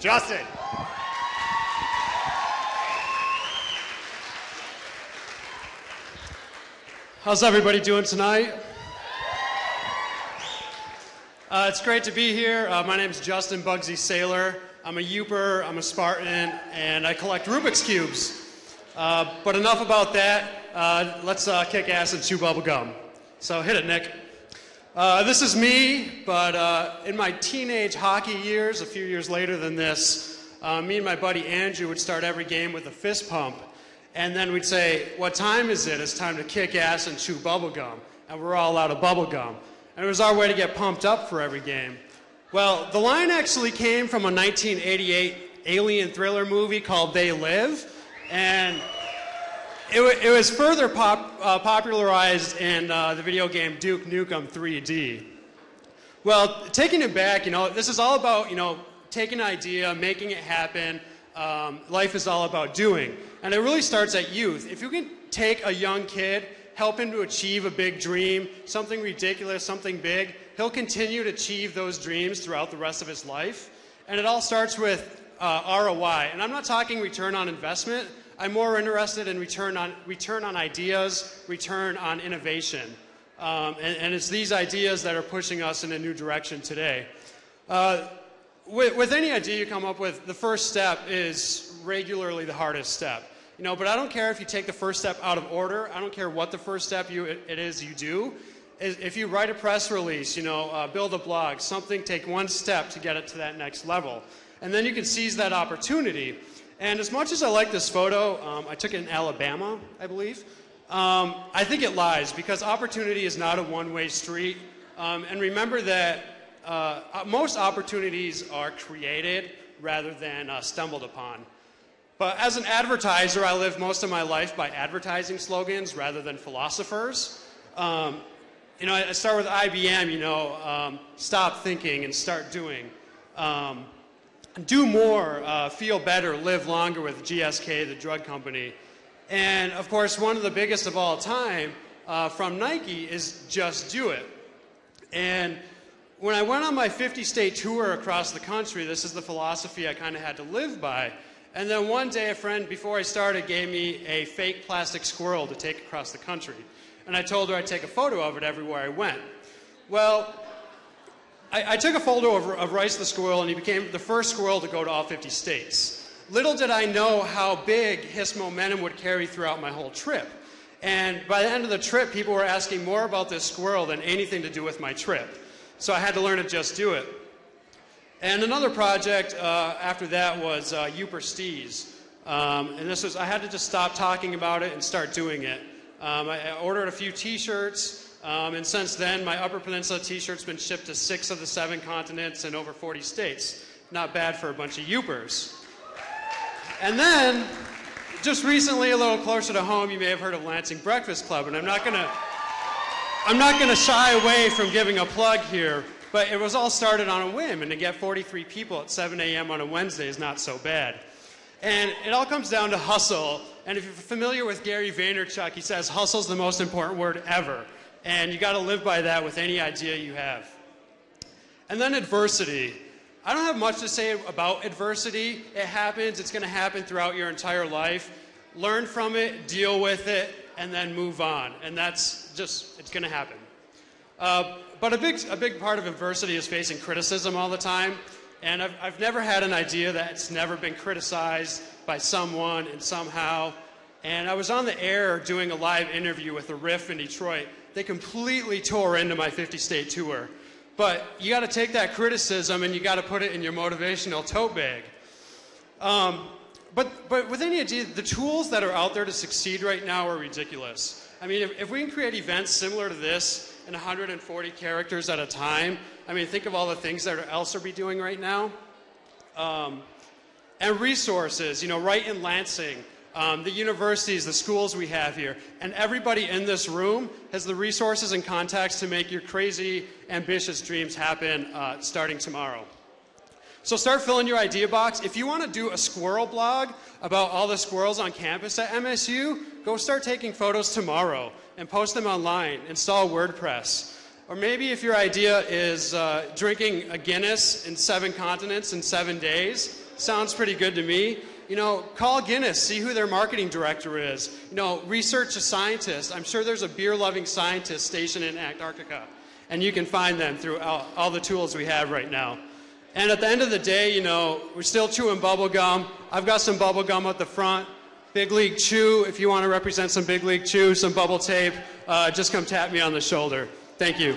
Justin. How's everybody doing tonight? It's great to be here. My name's Justin Bugsy Sailor. I'm a Yooper, I'm a Spartan, and I collect Rubik's Cubes. But enough about that. Let's kick ass and chew bubble gum. So hit it, Nick. This is me, but in my teenage hockey years, a few years later than this, me and my buddy Andrew would start every game with a fist pump. And then we'd say, what time is it? It's time to kick ass and chew bubblegum. And we're all out of bubblegum. And it was our way to get pumped up for every game. Well, the line actually came from a 1988 alien thriller movie called They Live. And it was further popularized in the video game Duke Nukem 3D. Well, taking it back, you know, this is all about, you know, taking an idea, making it happen. Life is all about doing. And it really starts at youth. If you can take a young kid, help him to achieve a big dream, something ridiculous, something big, he'll continue to achieve those dreams throughout the rest of his life. And it all starts with ROI. And I'm not talking return on investment. I'm more interested in return on ideas, return on innovation. And it's these ideas that are pushing us in a new direction today. With any idea you come up with, the first step is regularly the hardest step. You know, but I don't care if you take the first step out of order. I don't care what the first step it is you do. If you write a press release, you know, build a blog, something, take one step to get it to that next level. And then you can seize that opportunity. And as much as I like this photo, I took it in Alabama, I believe. I think it lies because opportunity is not a one-way street. And remember that most opportunities are created rather than stumbled upon. But as an advertiser, I lived most of my life by advertising slogans rather than philosophers. You know, I start with IBM, you know, stop thinking and start doing. Do more, feel better, live longer with GSK, the drug company. And of course, one of the biggest of all time from Nike is just do it. And when I went on my 50-state tour across the country, this is the philosophy I kind of had to live by. And then one day, a friend, before I started, gave me a fake plastic squirrel to take across the country. And I told her I'd take a photo of it everywhere I went. Well, I took a photo of Rice the squirrel, and he became the first squirrel to go to all 50 states. Little did I know how big his momentum would carry throughout my whole trip. And by the end of the trip, people were asking more about this squirrel than anything to do with my trip. So I had to learn to just do it. And another project after that was Yooper Steez. And this was, I had to just stop talking about it and start doing it. I ordered a few t-shirts. And since then, my Upper Peninsula t-shirt's been shipped to 6 of the 7 continents and over 40 states. Not bad for a bunch of Yoopers. And then, just recently, a little closer to home, you may have heard of Lansing Breakfast Club. And I'm not going to shy away from giving a plug here, but it was all started on a whim, and to get 43 people at 7 a.m. on a Wednesday is not so bad. And it all comes down to hustle, and if you're familiar with Gary Vaynerchuk, he says hustle's the most important word ever, and you got to live by that with any idea you have. And then adversity. I don't have much to say about adversity. It happens. It's going to happen throughout your entire life. Learn from it, deal with it, and then move on. And that's just, it's going to happen. But a big part of adversity is facing criticism all the time. And I've never had an idea that's never been criticized by someone and somehow. And I was on the air doing a live interview with the Riff in Detroit. They completely tore into my 50-state tour. But you got to take that criticism and you got to put it in your motivational tote bag. But with any idea, the tools that are out there to succeed right now are ridiculous. I mean, if we can create events similar to this in 140 characters at a time, I mean, think of all the things that else are be doing right now. And resources, you know, right in Lansing, the universities, the schools we have here, and everybody in this room has the resources and contacts to make your crazy, ambitious dreams happen starting tomorrow. So start filling your idea box. If you want to do a squirrel blog about all the squirrels on campus at MSU, go start taking photos tomorrow and post them online. Install WordPress. Or maybe if your idea is drinking a Guinness in 7 continents in 7 days, Sounds pretty good to me. You know, call Guinness, see who their marketing director is. You know, research a scientist. I'm sure there's a beer-loving scientist stationed in Antarctica, and you can find them through all the tools we have right now. And at the end of the day, you know, we're still chewing bubble gum. I've got some bubble gum at the front. Big League Chew, if you want to represent some Big League Chew, some bubble tape, just come tap me on the shoulder. Thank you.